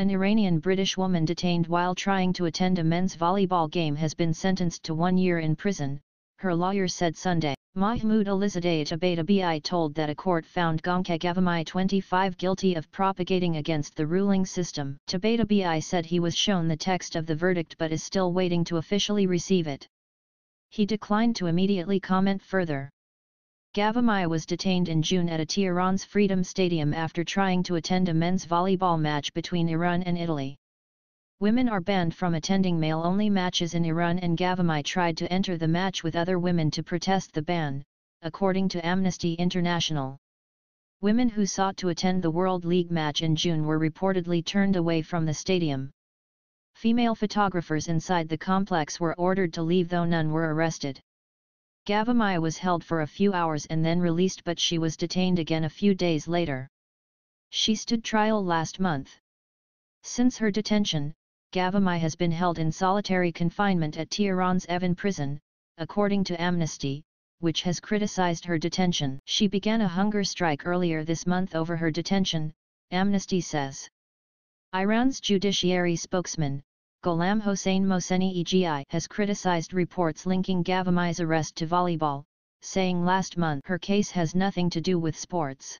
An Iranian-British woman detained while trying to attend a men's volleyball game has been sentenced to 1 year in prison, her lawyer said Sunday. Mahmoud Elizadeh Tabatabai told that a court found Ghoncheh Ghavami 25 guilty of propagating against the ruling system. Tabatabai said he was shown the text of the verdict but is still waiting to officially receive it. He declined to immediately comment further. Ghavami was detained in June at Tehran's Freedom Stadium after trying to attend a men's volleyball match between Iran and Italy. Women are banned from attending male-only matches in Iran, and Ghavami tried to enter the match with other women to protest the ban, according to Amnesty International. Women who sought to attend the World League match in June were reportedly turned away from the stadium. Female photographers inside the complex were ordered to leave, though none were arrested. Ghavami was held for a few hours and then released, but she was detained again a few days later. She stood trial last month. Since her detention, Ghavami has been held in solitary confinement at Tehran's Evin prison, according to Amnesty, which has criticized her detention. She began a hunger strike earlier this month over her detention, Amnesty says. Iran's judiciary spokesman, Gholam Hossein Mohseni EGI, has criticized reports linking Ghavami's arrest to volleyball, saying last month her case has nothing to do with sports.